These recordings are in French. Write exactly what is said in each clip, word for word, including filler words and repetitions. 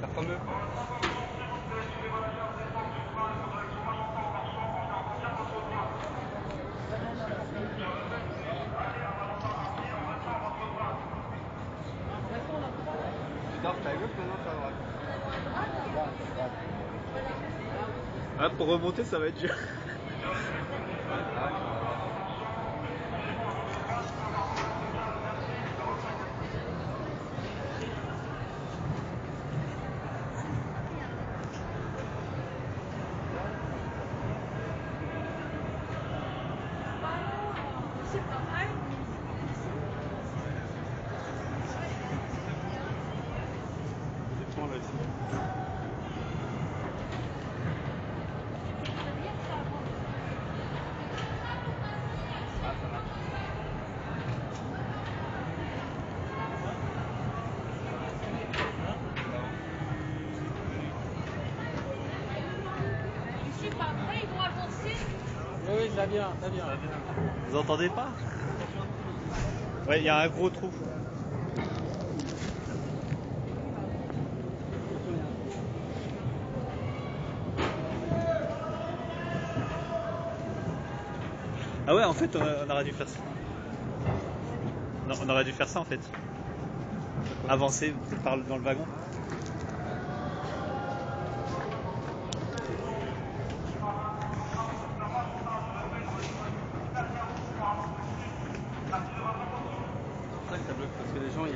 ça fera mieux. Ah, pour remonter, ça va être dur. Ça vient, ça vient. Vous entendez pas? Ouais, il y a un gros trou. Ah ouais, en fait, on, a, on aurait dû faire ça. Non, on aurait dû faire ça en fait. Avancer par, dans le wagon. Parce que les gens ils...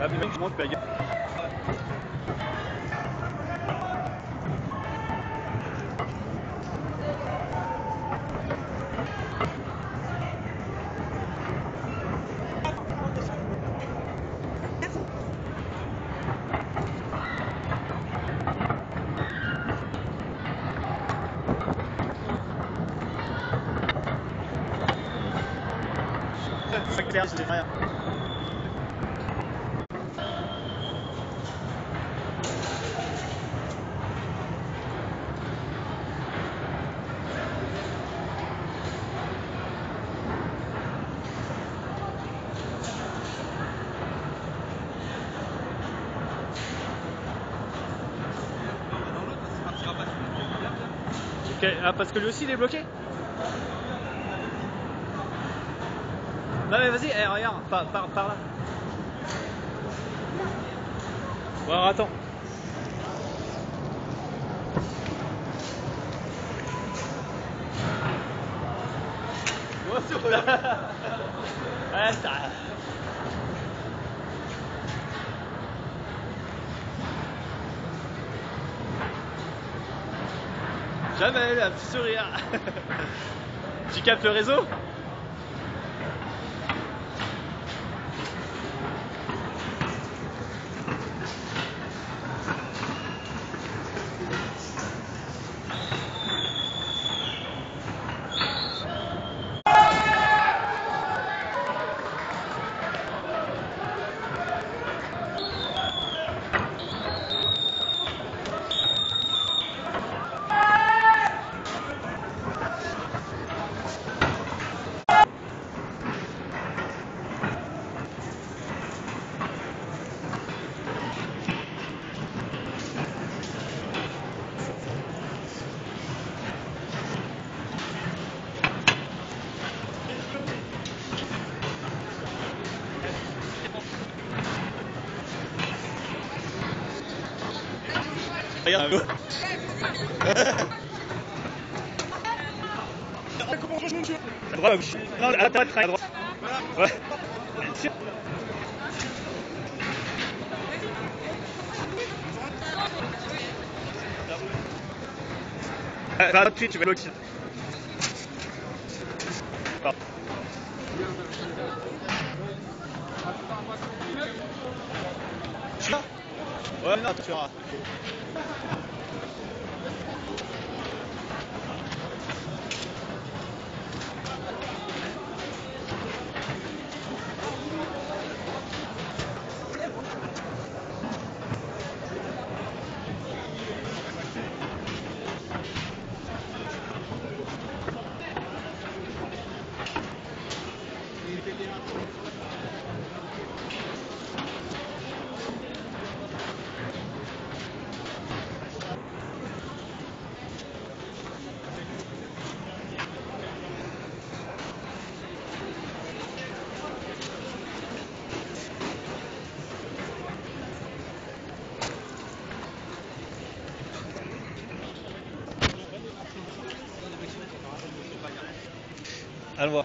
Ah, mais mec, je monte, mais... C'est clair, je l'ai fait. Okay. Ah, parce que lui aussi il est bloqué. Non mais vas-y, eh, regarde, par, par, par là. Bon alors, attends. Jamais la petite sourire. Tu captes le réseau? Regarde. Comment je monte ? Droit, gauche. Non, attends, à droite. Voilà. Bah, tu vas bloquer. Pardon. Ouais, non, tu verras. Allons voir.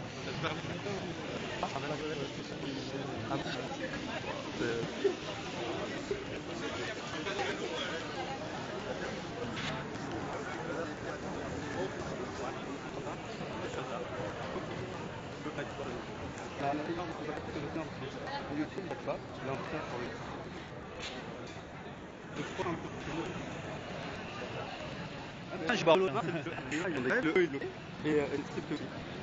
Je barre le.